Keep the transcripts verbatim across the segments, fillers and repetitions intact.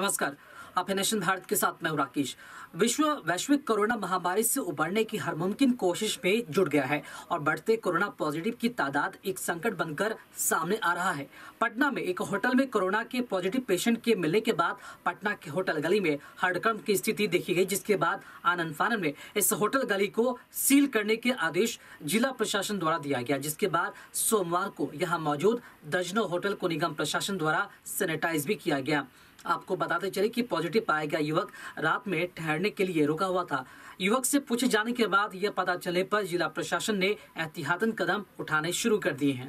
नमस्कार, आप नेशन भारत के साथ मैं राकेश। विश्व वैश्विक कोरोना महामारी से उबरने की हर मुमकिन कोशिश में जुट गया है और बढ़ते कोरोना पॉजिटिव की तादाद एक संकट बनकर सामने आ रहा है। पटना में एक होटल में कोरोना के पॉजिटिव पेशेंट के मिलने के बाद पटना के होटल गली में हड़कंप की स्थिति देखी गई, जिसके बाद आनन फानन में इस होटल गली को सील करने के आदेश जिला प्रशासन द्वारा दिया गया, जिसके बाद सोमवार को यहाँ मौजूद दर्जनों होटल को निगम प्रशासन द्वारा सैनिटाइज भी किया गया। आपको बताते चले कि पॉजिटिव पाया गया युवक रात में ठहरने के लिए रुका हुआ था। युवक से पूछे जाने के बाद यह पता चलने पर जिला प्रशासन ने एहतियातन कदम उठाने शुरू कर दिए हैं।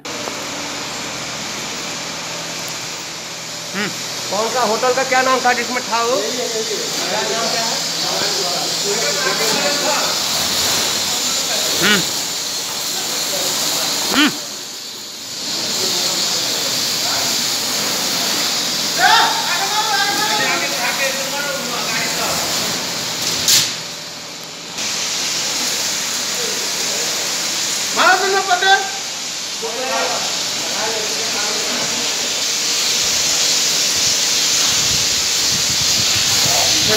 कौन सा होटल का क्या नाम था जिसमें था वो?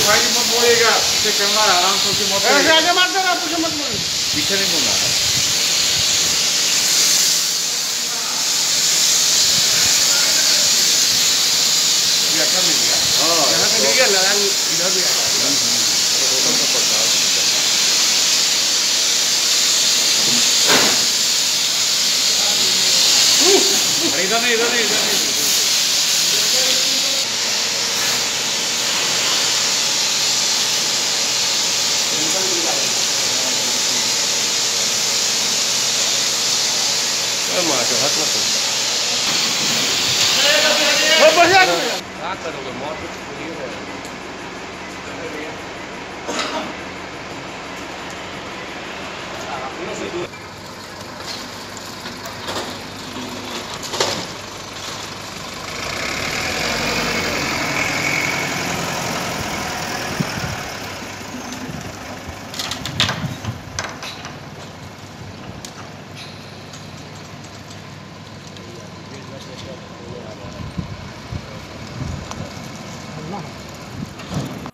भाई मत बोलेगा, इसे कैमरा आराम से उसकी मत ऐसे आगे मार देना, मुझे मत बोल, पीछे नहीं बोलना। ये अच्छा मिल गया, हाँ यहाँ पे मिल गया, लड़ाई इधर भी आया, होटल का पता इधर नहीं, इधर नहीं, इधर नहीं।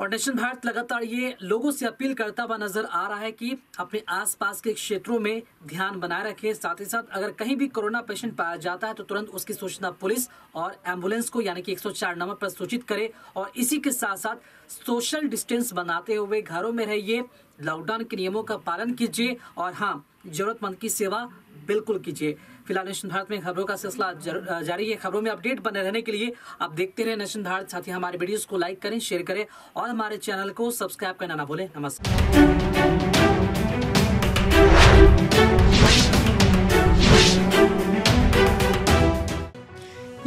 और नेशन भारत लगातार ये लोगों से अपील करता हुआ नजर आ रहा है कि अपने आसपास के क्षेत्रों में ध्यान बनाए रखें। साथ ही साथ अगर कहीं भी कोरोना पेशेंट पाया जाता है तो तुरंत उसकी सूचना पुलिस और एम्बुलेंस को यानी कि एक सौ चार नंबर पर सूचित करें। और इसी के साथ साथ सोशल डिस्टेंस बनाते हुए घरों में रहिए, लॉकडाउन के नियमों का पालन कीजिए और हाँ, जरूरतमंद की सेवा बिल्कुल कीजिए। फिलहाल नेशन भारत में खबरों का सिलसिला जारी है। खबरों में अपडेट बने रहने के लिए आप देखते रहे नेशन भारत। साथ ही हमारे वीडियोस को लाइक करें, शेयर करें और हमारे चैनल को सब्सक्राइब करना ना भूलें। नमस्कार।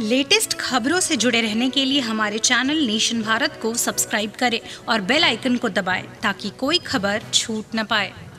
लेटेस्ट खबरों से जुड़े रहने के लिए हमारे चैनल नेशन भारत को सब्सक्राइब करें और बेल आइकन को दबाएं ताकि कोई खबर छूट न पाए।